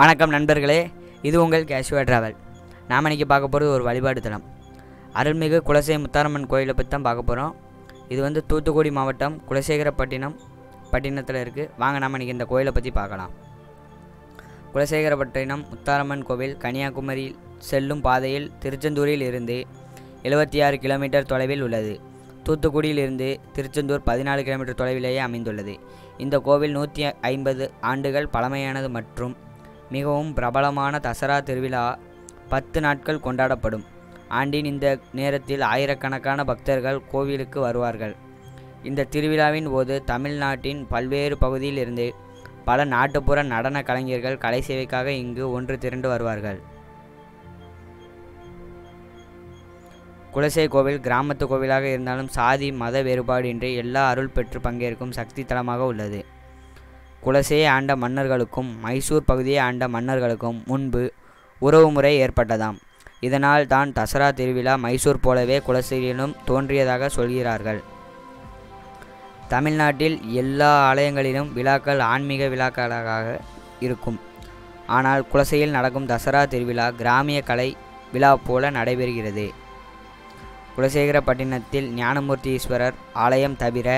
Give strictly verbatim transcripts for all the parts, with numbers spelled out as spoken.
வணக்கம் நண்பர்களே, இது உங்கள் கேஷுவல் ட்ராவல். நாம் இன்றைக்கி பார்க்க போகிறது ஒரு வழிபாடு தலம். அருள்மிகு குலசை முத்தாரம்மன் கோயிலை பற்றி தான் பார்க்க போகிறோம். இது வந்து தூத்துக்குடி மாவட்டம் குலசேகரப்பட்டினம் பட்டினத்தில் இருக்குது. வாங்க நாம் இன்றைக்கி இந்த கோயிலை பற்றி பார்க்கலாம். குலசேகரப்பட்டினம் முத்தாரம்மன் கோவில் கன்னியாகுமரி செல்லும் பாதையில் திருச்செந்தூரில் இருந்து எழுபத்தி ஆறு கிலோமீட்டர் தொலைவில் உள்ளது. தூத்துக்குடியிலிருந்து திருச்செந்தூர் பதினாலு கிலோமீட்டர் தொலைவிலேயே அமைந்துள்ளது. இந்த கோவில் நூற்றி ஐம்பது ஆண்டுகள் பழமையானது மற்றும் மிகவும் பிரபலமான தசரா திருவிழா பத்து நாட்கள் கொண்டாடப்படும். ஆண்டின் இந்த நேரத்தில் ஆயிரக்கணக்கான பக்தர்கள் கோவிலுக்கு வருவார்கள். இந்த திருவிழாவின் போது தமிழ்நாட்டின் பல்வேறு பகுதியிலிருந்து பல நாட்டுப்புற நடன கலைஞர்கள் கலை சேவைக்காக இங்கு ஒன்று திரண்டு வருவார்கள். குலசை கோவில் கிராமத்து கோவிலாக இருந்தாலும் சாதி மத வேறுபாடின்றி எல்லா அருள் பெற்று பங்கேற்கும் சக்தி தலமாக உள்ளது. குலசையை ஆண்ட மன்னர்களுக்கும் மைசூர் பகுதியை ஆண்ட மன்னர்களுக்கும் முன்பு உறவு முறை ஏற்பட்டதாம். இதனால் தான் தசரா திருவிழா மைசூர் போலவே குலசையிலும் தோன்றியதாக சொல்கிறார்கள். தமிழ்நாட்டில் எல்லா ஆலயங்களிலும் விழாக்கள் ஆன்மீக விழாக்களாக இருக்கும். ஆனால் குலசையில் நடக்கும் தசரா திருவிழா கிராமிய கலை விழா போல நடைபெறுகிறது. குலசேகரப்பட்டினத்தில் ஞானமூர்த்தீஸ்வரர் ஆலயம் தவிர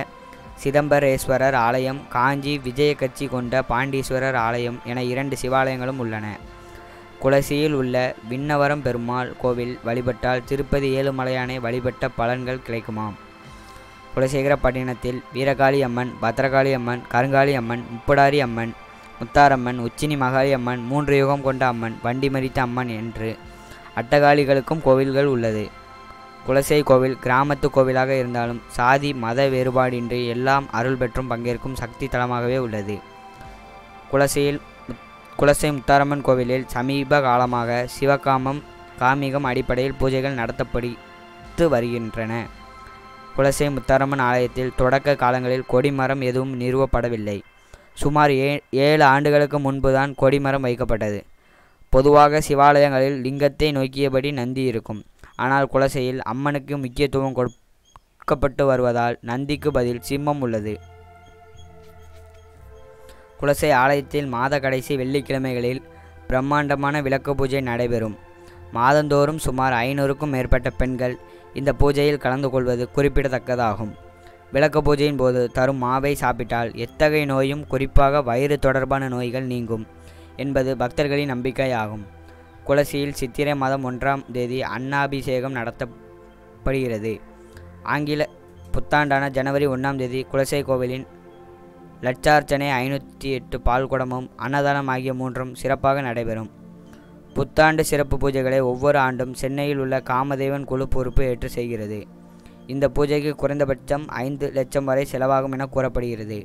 சிதம்பரேஸ்வரர் ஆலயம், காஞ்சி விஜய கட்சி கொண்ட பாண்டீஸ்வரர் ஆலயம் என இரண்டு சிவாலயங்களும் உள்ளன. குலசையில் உள்ள விண்ணவரம் பெருமாள் கோவில் வழிபட்டால் திருப்பதி ஏழுமலையானை வழிபட்ட பலன்கள் கிடைக்குமாம். குலசேகரப்பட்டினத்தில் வீரகாளி அம்மன், பத்ரகாளி அம்மன், கருங்காளி அம்மன், முப்படாரி அம்மன், முத்தாரம்மன், உச்சினி மகாளி அம்மன், மூன்று யுகம் கொண்ட அம்மன், வண்டி மறித்த அம்மன் என்று அட்டகாளிகளுக்கும் கோவில்கள் உள்ளது. குலசை கோவில் கிராமத்து கோவிலாக இருந்தாலும் சாதி மத வேறுபாடின்றி எல்லாம் அருள் பெற்றும் பங்கேற்கும் சக்தி தலமாகவே உள்ளது. குலசையில் குலசை முத்தாரம்மன் கோவிலில் சமீப காலமாக சிவகாமம் காமிகம் அடிப்படையில் பூஜைகள் நடத்தப்பட்டு வருகின்றன. குலசை முத்தாரம்மன் ஆலயத்தில் தொடக்க காலங்களில் கொடிமரம் எதுவும் நிறுவப்படவில்லை. சுமார் ஏ ஏழு ஆண்டுகளுக்கு முன்புதான் கொடிமரம் வைக்கப்பட்டது. பொதுவாக சிவாலயங்களில் லிங்கத்தை நோக்கியபடி நந்தி இருக்கும். ஆனால் குலசையில் அம்மனுக்கு முக்கியத்துவம் கொடுக்கப்பட்டு வருவதால் நந்திக்கு பதில் சிம்மம் உள்ளது. குலசை ஆலயத்தில் மாத கடைசி வெள்ளிக்கிழமைகளில் பிரம்மாண்டமான விளக்கு பூஜை நடைபெறும். மாதந்தோறும் சுமார் ஐநூறுக்கும் மேற்பட்ட பெண்கள் இந்த பூஜையில் கலந்து கொள்வது குறிப்பிடத்தக்கதாகும். விளக்கு பூஜையின் போது தரும் மாவை சாப்பிட்டால் எத்தகைய நோயும், குறிப்பாக வயிறு தொடர்பான நோய்கள் நீங்கும் என்பது பக்தர்களின் நம்பிக்கையாகும். குலசையில் சித்திரை மாதம் ஒன்றாம் தேதி அன்னாபிஷேகம் நடத்தப்படுகிறது. ஆங்கில புத்தாண்டான ஜனவரி ஒன்றாம் தேதி குலசை கோவிலின் லட்சார்ச்சனை, ஐநூற்றி எட்டு பால்குடமும் அன்னதானம் ஆகிய மூன்றும் சிறப்பாக நடைபெறும். புத்தாண்டு சிறப்பு பூஜைகளை ஒவ்வொரு ஆண்டும் சென்னையில் உள்ள காமதேவன் குழு பொறுப்பு ஏற்று செய்கிறது. இந்த பூஜைக்கு குறைந்தபட்சம் ஐந்து லட்சம் வரை செலவாகும் என கூறப்படுகிறது.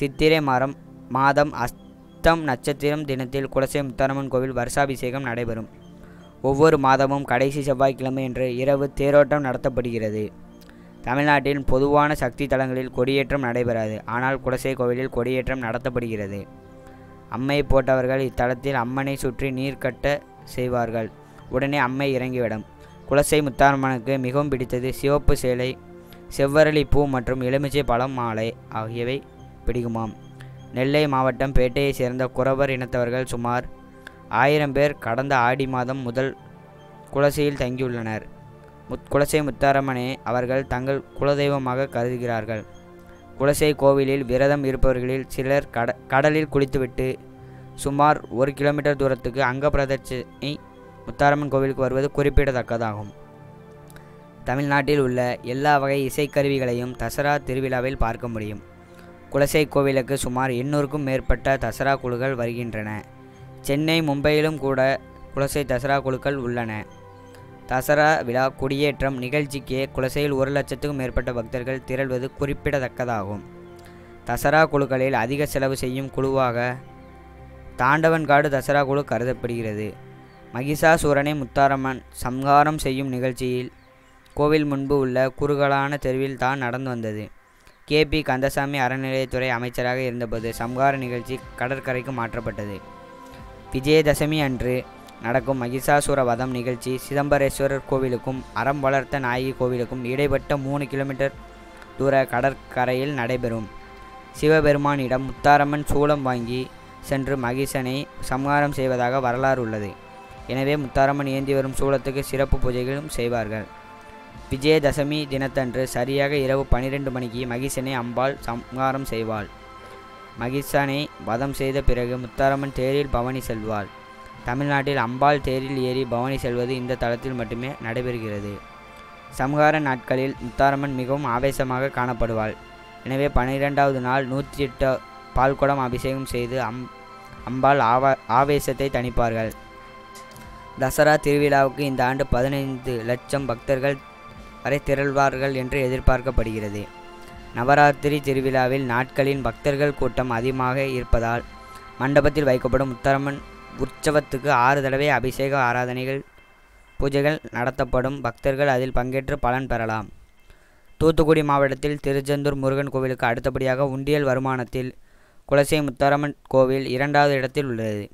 சித்திரை மாதம் மாதம் அஸ் தம் நட்சத்திரம் தினத்தில் குலசை முத்தாரம்மன் கோவில் வருஷாபிஷேகம் நடைபெறும். ஒவ்வொரு மாதமும் கடைசி செவ்வாய்க்கிழமையன்று இரவு தேரோட்டம் நடத்தப்படுகிறது. தமிழ்நாட்டின் பொதுவான சக்தி தலங்களில் கொடியேற்றம் நடைபெறாது. ஆனால் குலசை கோவிலில் கொடியேற்றம் நடத்தப்படுகிறது. அம்மை போட்டவர்கள் இத்தலத்தில் அம்மனை சுற்றி நீர் கட்ட செய்வார்கள். உடனே அம்மை இறங்கிவிடும். குலசை முத்தாரம்மனுக்கு மிகவும் பிடித்தது சிவப்பு சேலை, செவ்வரளி பூ மற்றும் எலுமிச்சை பழம் மாலை ஆகியவை பிடிக்குமாம். நெல்லை மாவட்டம் பேட்டையை சேர்ந்த குறவர் இனத்தவர்கள் சுமார் ஆயிரம் பேர் கடந்த ஆடி மாதம் முதல் குலசையில் தங்கியுள்ளனர். முத் குலசை முத்தாரம்மனை அவர்கள் தங்கள் குலதெய்வமாக கருதுகிறார்கள். குலசை கோவிலில் விரதம் இருப்பவர்களில் சிலர் கட கடலில் குளித்துவிட்டு சுமார் ஒரு கிலோமீட்டர் தூரத்துக்கு அங்க பிரதட்சணை முத்தாரம்மன் கோவிலுக்கு வருவது குறிப்பிடத்தக்கதாகும். தமிழ்நாட்டில் உள்ள எல்லா வகை இசைக்கருவிகளையும் தசரா திருவிழாவில் பார்க்க முடியும். குலசை கோவிலுக்கு சுமார் எண்ணூறுக்கும் மேற்பட்ட தசரா குழுக்கள் வருகின்றன. சென்னை, மும்பையிலும் கூட குலசை தசரா குழுக்கள் உள்ளன. தசரா விழா கொடியேற்றம் நிகழ்ச்சிக்கே குலசையில் ஒரு லட்சத்துக்கும் மேற்பட்ட பக்தர்கள் திரள்வது குறிப்பிடத்தக்கதாகும். தசரா குழுக்களில் அதிக செலவு செய்யும் குழுவாக தாண்டவன்காடு தசரா குழு கருதப்படுகிறது. மகிஷாசூரனை முத்தாரம்மன் சம்ஹாரம் செய்யும் நிகழ்ச்சியில் கோவில் முன்பு உள்ள குறுகலான தெருவில் தான் நடந்து வந்தது. கே பி கந்தசாமி அறநிலையத்துறை அமைச்சராக இருந்தபோது சம்ஹார நிகழ்ச்சி கடற்கரைக்கு மாற்றப்பட்டது. விஜயதசமி அன்று நடக்கும் மகிஷாசுர வதம் நிகழ்ச்சி சிதம்பரேஸ்வரர் கோவிலுக்கும் அறம் வளர்த்த நாயகி கோவிலுக்கும் இடைப்பட்ட மூணு கிலோமீட்டர் தூர கடற்கரையில் நடைபெறும். சிவபெருமானிடம் முத்தாரம்மன் சூலம் வாங்கி சென்று மகிஷனை சம்ஹாரம் செய்வதாக வரலாறு உள்ளது. எனவே முத்தாரம்மன் ஏந்தி வரும் சூலத்துக்கு சிறப்பு பூஜைகளும் செய்வார்கள். விஜயதசமி தினத்தன்று சரியாக இரவு பனிரெண்டு மணிக்கு மகிஷனை அம்பாள் சம்ஹாரம் செய்வாள். மகிஷனை வதம் செய்த பிறகு முத்தாரம்மன் தேரில் பவனி செல்வாள். தமிழ்நாட்டில் அம்பாள் தேரில் ஏறி பவனி செல்வது இந்த தளத்தில் மட்டுமே நடைபெறுகிறது. சம்ஹார நாட்களில் முத்தாரம்மன் மிகவும் ஆவேசமாக காணப்படுவாள். எனவே பனிரெண்டாவது நாள் நூற்றி எட்டு பால்குடம் அபிஷேகம் செய்து அம் அம்பாள் ஆவா ஆவேசத்தை தணிப்பார்கள். தசரா திருவிழாவுக்கு இந்த ஆண்டு பதினைந்து லட்சம் பக்தர்கள் வரை திரள்வார்கள் என்று எதிர்பார்க்கப்படுகிறது. நவராத்திரி திருவிழாவில் நாட்களின் பக்தர்கள் கூட்டம் அதிகமாக இருப்பதால் மண்டபத்தில் வைக்கப்படும் முத்தாரம்மன் உற்சவத்துக்கு ஆறு தடவை அபிஷேக ஆராதனைகள் பூஜைகள் நடத்தப்படும். பக்தர்கள் அதில் பங்கேற்று பலன் பெறலாம். தூத்துக்குடி மாவட்டத்தில் திருச்செந்தூர் முருகன் கோவிலுக்கு அடுத்தபடியாக உண்டியல் வருமானத்தில் குலசை முத்தாரம்மன் கோவில் இரண்டாவது இடத்தில் உள்ளது.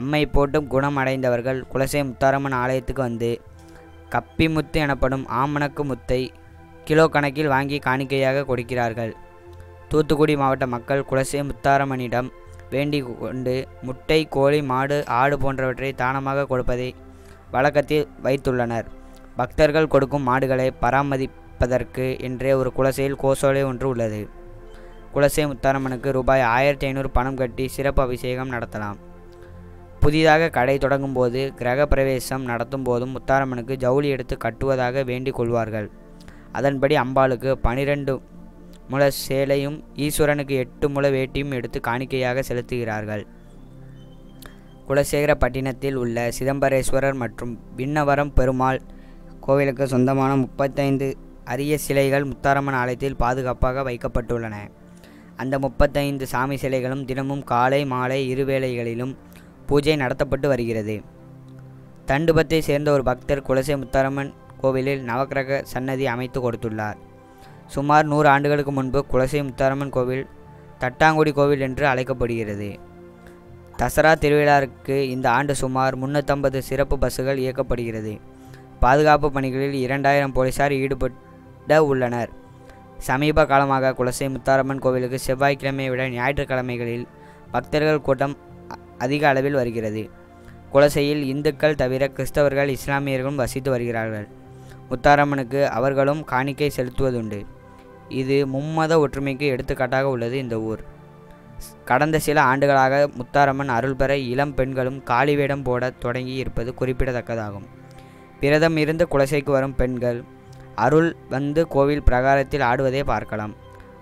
அம்மை போட்டும் குணம் அடைந்தவர்கள் குலசை முத்தாரம்மன் ஆலயத்துக்கு வந்து கப்பி முத்து எனப்படும் ஆமணக்கு முத்தை கிலோ கணக்கில் வாங்கி காணிக்கையாக கொடுக்கிறார்கள். தூத்துக்குடி மாவட்ட மக்கள் குலசை முத்தாரம்மனிடம் வேண்டிக் கொண்டு முட்டை, கோழி, மாடு, ஆடு போன்றவற்றை தானமாக கொடுப்பதை வழக்கத்தில் வைத்துள்ளனர். பக்தர்கள் கொடுக்கும் மாடுகளை பராமரிப்பதற்கு என்றே ஒரு குலசையில் கோசோலை ஒன்று உள்ளது. குலசை முத்தாரம்மனுக்கு ரூபாய் ஆயிரத்தி ஐநூறு பணம் கட்டி சிறப்பு அபிஷேகம் நடத்தலாம். புதிதாக கடை தொடங்கும் போது, கிரக பிரவேசம் நடத்தும் போதும் முத்தாரம்மனுக்கு ஜவுளி எடுத்து கட்டுவதாக வேண்டிக் கொள்வார்கள். அதன்படி அம்பாளுக்கு பனிரெண்டு முள சேலையும் ஈஸ்வரனுக்கு எட்டு முள வேட்டியும் எடுத்து காணிக்கையாக செலுத்துகிறார்கள். குலசேகரப்பட்டினத்தில் உள்ள சிதம்பரேஸ்வரர் மற்றும் விண்ணவரம் பெருமாள் கோவிலுக்கு சொந்தமான முப்பத்தைந்து அரிய சிலைகள் முத்தாரம்மன் ஆலயத்தில் பாதுகாப்பாக வைக்கப்பட்டுள்ளன. அந்த முப்பத்தைந்து சாமி சிலைகளும் தினமும் காலை மாலை இருவேளைகளிலும் பூஜை நடத்தப்பட்டு வருகிறது. தண்டுபத்தை சேர்ந்த ஒரு பக்தர் குலசை முத்தாரம்மன் கோவிலில் நவக்கிரக சன்னதி அமைத்து கொடுத்துள்ளார். சுமார் நூறு ஆண்டுகளுக்கு முன்பு குலசை முத்தாரம்மன் கோவில் தட்டாங்குடி கோவில் என்று அழைக்கப்படுகிறது. தசரா திருவிழாவிற்கு இந்த ஆண்டு சுமார் முன்னூற்றம்பது சிறப்பு பஸ்ஸுகள் இயக்கப்படுகிறது. பாதுகாப்பு பணிகளில் இரண்டாயிரம் போலீசார் ஈடுபட உள்ளனர். சமீப காலமாக குலசை முத்தாரம்மன் கோவிலுக்கு செவ்வாய்க்கிழமையை விட ஞாயிற்றுக்கிழமைகளில் பக்தர்கள் கூட்டம் அதிக அளவில் வருகிறது. குலசையில் இந்துக்கள் தவிர கிறிஸ்தவர்கள், இஸ்லாமியர்களும் வசித்து வருகிறார்கள். முத்தாரம்மனுக்கு அவர்களும் காணிக்கை செலுத்துவதுண்டு. இது மும்மத ஒற்றுமைக்கு எடுத்துக்காட்டாக உள்ளது. இந்த ஊர் கடந்த சில ஆண்டுகளாக முத்தாரம்மன் அருள் பெற இளம் பெண்களும் காளி வேடம் போட தொடங்கி இருப்பது குறிப்பிடத்தக்கதாகும். பிரதம் இருந்து குலசைக்கு வரும் பெண்கள் அருள் வந்து கோவில் பிரகாரத்தில் ஆடுவதை பார்க்கலாம்.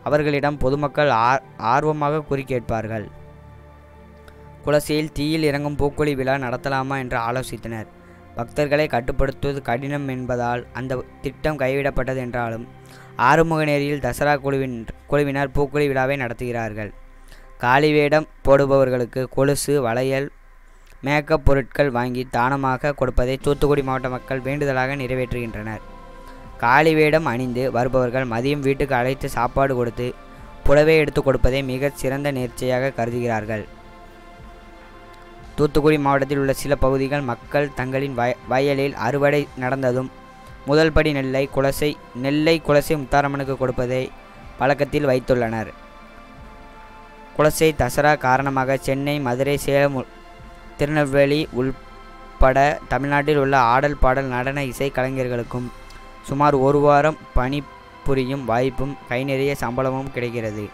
அவர்களிடம் பொதுமக்கள் ஆர் ஆர்வமாக குறி கேட்பார்கள். குலசையில் தீயில் இறங்கும் பூக்குழி விழா நடத்தலாமா என்று ஆலோசித்தனர். பக்தர்களை கட்டுப்படுத்துவது கடினம் என்பதால் அந்த திட்டம் கைவிடப்பட்டது. என்றாலும் ஆறுமுகநேரியில் தசரா குழுவின் குழுவினர் பூக்குழி விழாவை நடத்துகிறார்கள். காளி வேடம் போடுபவர்களுக்கு கொலுசு, வளையல், மேக்கப் பொருட்கள் வாங்கி தானமாக கொடுப்பதை தூத்துக்குடி மாவட்ட மக்கள் வேண்டுதலாக நிறைவேற்றுகின்றனர். காளி வேடம் அணிந்து வருபவர்கள் மதியம் வீட்டுக்கு அழைத்து சாப்பாடு கொடுத்து புடவை எடுத்து கொடுப்பதை மிகச் சிறந்த நேர்ச்சியாக கருதுகிறார்கள். தூத்துக்குடி மாவட்டத்தில் உள்ள சில பகுதிகள் மக்கள் தங்களின் வய வயலில் அறுவடை நடந்ததும் முதல்படி நெல்லை குலசை நெல்லை குலசை முத்தாரம்மனுக்கு கொடுப்பதை பழக்கத்தில் வைத்துள்ளனர். குலசை தசரா காரணமாக சென்னை, மதுரை, சேலம், திருநெல்வேலி உள்பட தமிழ்நாட்டில் உள்ள ஆடல், பாடல், நடன, இசை கலைஞர்களுக்கும் சுமார் ஒரு வாரம் பணிபுரியும் வாய்ப்பும் கை நிறைய சம்பளமும் கிடைக்கிறது.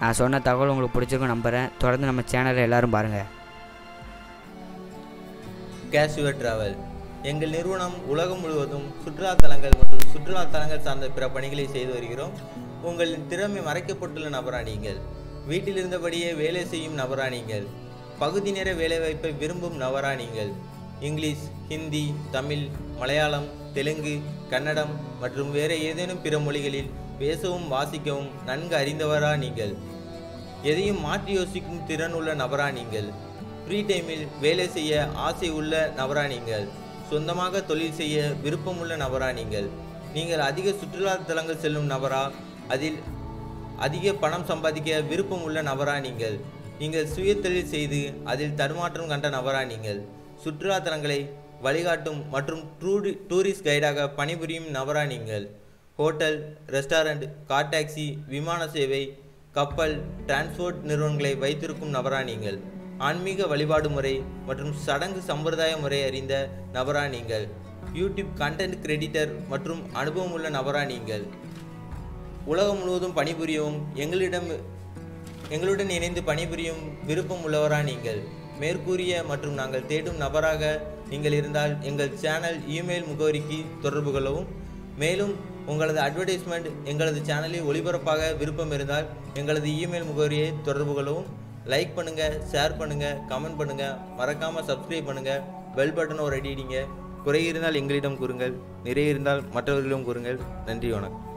நான் சொன்ன தகவல் உங்களுக்கு பிடிச்சிருக்கும் நம்புகிறேன். தொடர்ந்து நம்ம சேனலை எல்லாரும் பாருங்கள். கேஷுவல் டிராவல் எங்கள் நிறுவனம் உலகம் முழுவதும் சுற்றுலாத்தலங்கள் மற்றும் சுற்றுலாத்தலங்கள் சார்ந்த பிற பணிகளை செய்து வருகிறோம். உங்களின் திறமை மறைக்கப்பட்டுள்ள நபரானீங்கள், வீட்டிலிருந்தபடியே வேலை செய்யும் நபரானீங்கள், பகுதி நேர வேலைவாய்ப்பை விரும்பும் நபரானீங்கள், இங்கிலீஷ், ஹிந்தி, தமிழ், மலையாளம், தெலுங்கு, கன்னடம் மற்றும் வேறு ஏதேனும் பிற மொழிகளில் பேசவும் வாசிக்கவும் நன்கு அறிந்தவரா நீங்கள், எதையும் மாற்றி யோசிக்கும் திறன் உள்ள நபரானீங்கள், ஃப்ரீ டைமில் வேலை செய்ய ஆசை உள்ள நபரானீங்கள், சொந்தமாக தொழில் செய்ய விருப்பமுள்ள நபரானீங்கள், நீங்கள் அதிக சுற்றுலா தலங்கள் செல்லும் நபரா, அதில் அதிக பணம் சம்பாதிக்க விருப்பம் உள்ள நபரா நீங்கள், நீங்கள் சுயதொழில் செய்து அதில் தடுமாற்றம் கண்ட நபரா நீங்கள், சுற்றுலா தலங்களை வழிகாட்டும் மற்றும் டூரி டூரிஸ்ட் கைடாக பணிபுரியும் நபரா நீங்கள், ஹோட்டல், ரெஸ்டாரண்ட், கார் டாக்ஸி, விமான சேவை, கப்பல் டிரான்ஸ்போர்ட் நிறுவனங்களை வைத்திருக்கும் நபரா நீங்கள்? ஆன்மீக வழிபாடு முறை மற்றும் சடங்கு சம்பிரதாய முறை அறிந்த நபரா நீங்கள்? யூடியூப் கண்டென்ட் கிரியேட்டர் மற்றும் அனுபவம் உள்ள நபரா நீங்கள்? உலகம் முழுவதும் பணிபுரியவும் எங்களிடம் எங்களுடன் இணைந்து பணிபுரியும் விருப்பம் உள்ளவரா நீங்கள்? மேற்கூறிய மற்றும் நாங்கள் தேடும் நபராக நீங்கள் இருந்தால் எங்கள் சேனல் இமெயில் முகவரிக்கு தொடர்பு கொள்ளவும். மேலும் உங்களது அட்வர்டைஸ்மெண்ட் எங்களது சேனலில் ஒளிபரப்பாக விருப்பம் இருந்தால் எங்களது இமெயில் முகவரியை தொடர்பு கொள்ளவும். லைக் பண்ணுங்கள், ஷேர் பண்ணுங்கள், கமெண்ட் பண்ணுங்கள், மறக்காமல் சப்ஸ்கிரைப் பண்ணுங்கள், பெல் பட்டனை ஒரு அடி அடிங்க. குறை இருந்தால் எங்களிடம் கூறுங்கள், நிறைய இருந்தால் மற்றவர்களிடம் கூறுங்கள். நன்றி, வணக்கம்.